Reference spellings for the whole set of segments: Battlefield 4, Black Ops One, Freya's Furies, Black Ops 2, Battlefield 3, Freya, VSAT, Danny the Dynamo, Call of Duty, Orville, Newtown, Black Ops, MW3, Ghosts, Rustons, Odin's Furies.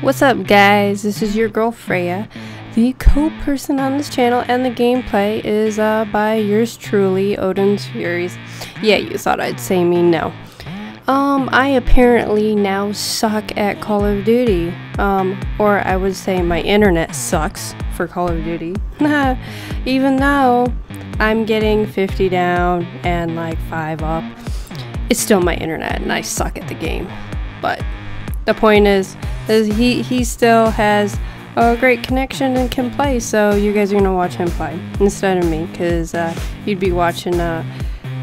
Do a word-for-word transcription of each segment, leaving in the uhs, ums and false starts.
What's up guys, this is your girl Freya, the co-person on this channel, and the gameplay is uh, by yours truly, Odin's Furies. Yeah, you thought I'd say me, no. Um, I apparently now suck at Call of Duty, um, or I would say my internet sucks for Call of Duty, even though I'm getting fifty down and like five up. It's still my internet and I suck at the game, but the point is, is he, he still has a great connection and can play, so you guys are going to watch him play instead of me, because uh, you'd be watching uh,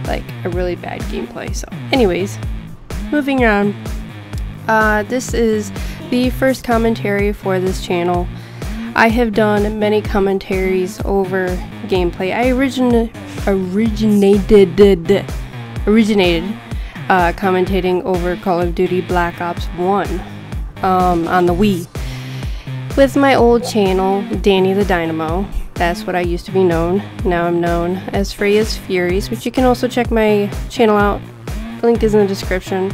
like a really bad gameplay. So anyways, moving on, uh, this is the first commentary for this channel. I have done many commentaries over gameplay. I origin originated originated originated Uh, commentating over Call of Duty Black Ops one um, on the Wii with my old channel, Danny the Dynamo. That's what I used to be known. Now I'm known as Freya's Furies, which you can also check my channel out. The link is in the description.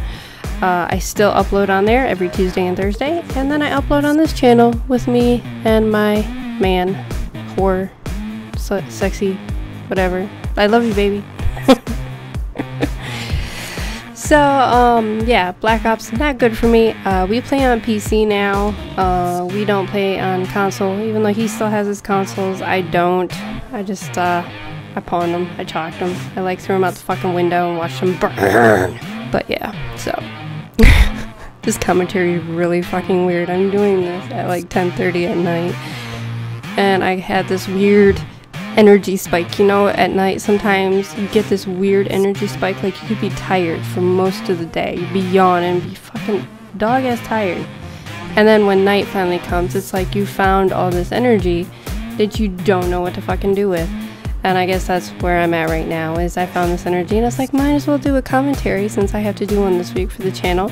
Uh, I still upload on there every Tuesday and Thursday, and then I upload on this channel with me and my man, whore, se sexy, whatever. I love you, baby. So, um, yeah, Black Ops, not good for me. Uh, we play on P C now. Uh, we don't play on console, even though he still has his consoles. I don't. I just, uh, I pawned them. I chalked them. I, like, threw them out the fucking window and watched them burn. But, yeah, so. This commentary is really fucking weird. I'm doing this at, like, ten thirty at night. And I had this weird energy spike. You know, at night sometimes you get this weird energy spike, like you could be tired for most of the day, you'd be yawning, be fucking dog ass tired, and then when night finally comes, it's like you found all this energy that you don't know what to fucking do with. And I guess that's where I'm at right now, is I found this energy and I was like, might as well do a commentary since I have to do one this week for the channel.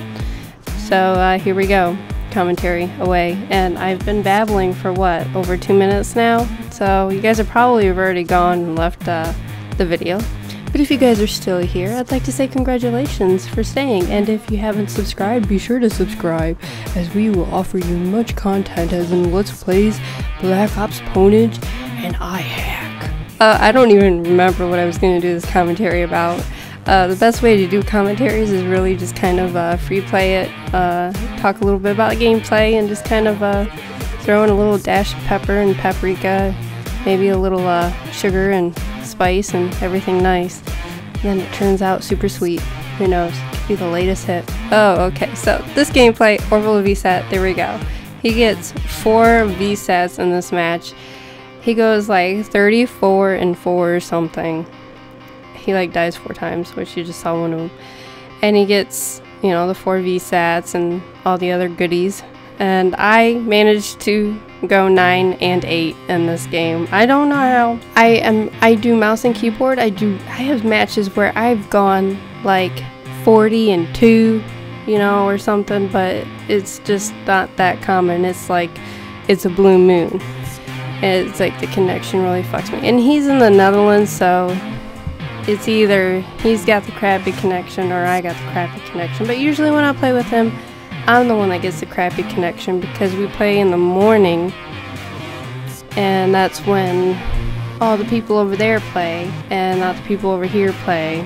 So uh, here we go, commentary away. And I've been babbling for what, over two minutes now, so you guys have probably have already gone and left uh, the video. But if you guys are still here, I'd like to say congratulations for staying, and if you haven't subscribed, be sure to subscribe, as we will offer you much content as in Let's Plays, Black Ops Ponage, and I hack. Uh, I don't even remember what I was going to do this commentary about. Uh, the best way to do commentaries is really just kind of uh, free play it, uh, talk a little bit about gameplay, and just kind of uh, throw in a little dash of pepper and paprika, maybe a little uh, sugar and spice and everything nice. And then it turns out super sweet. Who knows? Could be the latest hit. Oh, okay. So this gameplay, Orville V SAT, there we go. He gets four V SATs in this match. He goes like thirty-four and four or something. He like dies four times, which you just saw one of them, and he gets, you know, the four V SATs and all the other goodies, and I managed to go nine and eight in this game. I don't know how. I am I do mouse and keyboard. I do I have matches where I've gone like forty and two, you know, or something, but it's just not that common. It's like, it's a blue moon. It's like the connection really fucks me. And he's in the Netherlands, so it's either he's got the crappy connection or I got the crappy connection. But usually when I play with him, I'm the one that gets the crappy connection, because we play in the morning, and that's when all the people over there play and not the people over here play.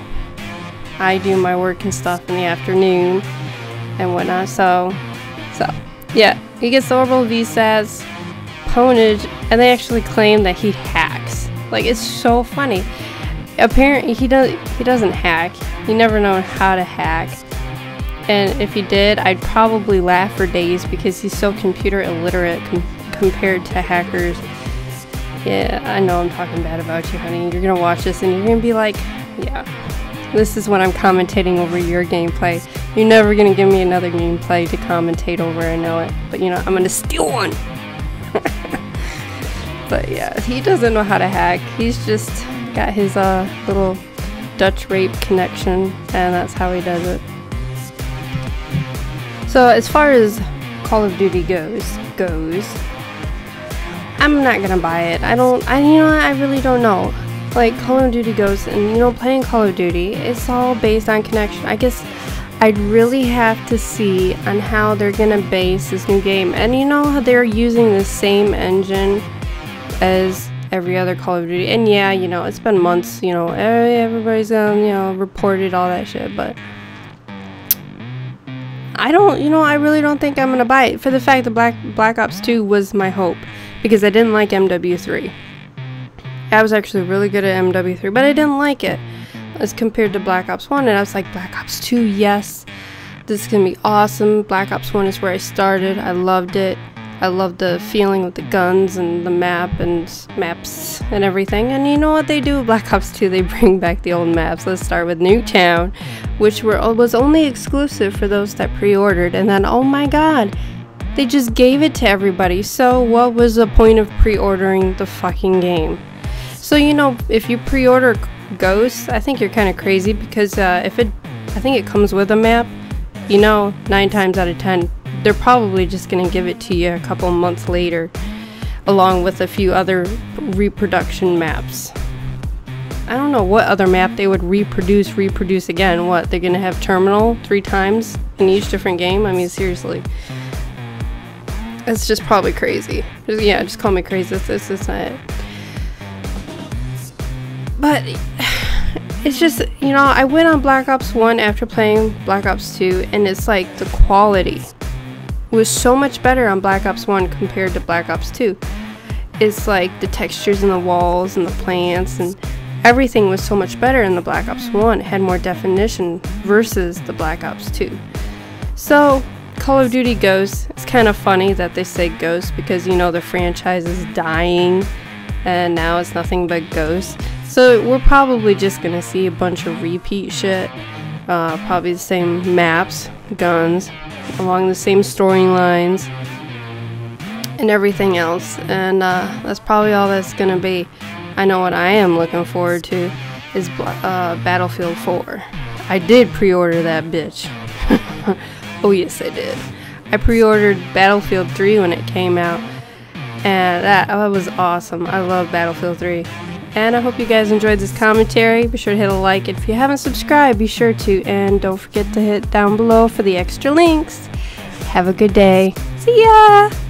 I do my work and stuff in the afternoon and whatnot, so so yeah, he gets the Orbital V SATs, Ponage, and they actually claim that he hacks. Like, it's so funny. Apparently he does he doesn't hack. You never know how to hack, and if he did, I'd probably laugh for days, because he's so computer illiterate com compared to hackers. Yeah, I know I'm talking bad about you, honey. You're gonna watch this and you're gonna be like, yeah, this is when I'm commentating over your gameplay. You're never gonna give me another gameplay to commentate over, I know it, but you know, I'm gonna steal one. But yeah, he doesn't know how to hack. He's just got his uh, little Dutch rape connection, and that's how he does it. So as far as Call of Duty goes, goes, I'm not gonna buy it. I don't. I you know I really don't know. Like Call of Duty goes, and you know, playing Call of Duty, it's all based on connection. I guess I'd really have to see on how they're gonna base this new game. And you know how they're using the same engine as every other Call of Duty. And yeah, you know, it's been months, you know, everybody's um, you know, reported all that shit, but I don't, you know, I really don't think I'm gonna buy it, for the fact that Black, Black Ops two was my hope, because I didn't like M W three. I was actually really good at M W three, but I didn't like it as compared to Black Ops One, and I was like, Black Ops two, yes, this is gonna be awesome. Black Ops One is where I started. I loved it. I loved the feeling with the guns and the map and maps and everything. And you know what they do with Black Ops two? They bring back the old maps. Let's start with Newtown, which were was only exclusive for those that pre-ordered. And then, oh my god, they just gave it to everybody. So what was the point of pre-ordering the fucking game? So, you know, if you pre-order Ghosts, I think you're kind of crazy, because uh, if it, I think it comes with a map, you know, nine times out of ten, they're probably just going to give it to you a couple months later, along with a few other reproduction maps. I don't know what other map they would reproduce, reproduce again. What, they're going to have Terminal three times in each different game? I mean, seriously. It's just probably crazy. Just, yeah, just call me crazy. This is not it. But it's just, you know, I went on Black Ops one after playing Black Ops two, and it's like the quality was so much better on Black Ops one compared to Black Ops two. It's like the textures in the walls and the plants and everything was so much better in the Black Ops one. It had more definition versus the Black Ops two. So Call of Duty Ghosts, it's kind of funny that they say Ghosts, because you know the franchise is dying and now it's nothing but Ghosts. So we're probably just gonna see a bunch of repeat shit, uh, probably the same maps, guns, along the same storylines and everything else, and uh, that's probably all that's gonna be. I know what I am looking forward to is uh, Battlefield four. I did pre-order that bitch. Oh yes I did. I pre-ordered Battlefield three when it came out, and that, that was awesome. I love Battlefield three. And I hope you guys enjoyed this commentary. Be sure to hit a like. If you haven't subscribed, be sure to. And don't forget to hit down below for the extra links. Have a good day. See ya!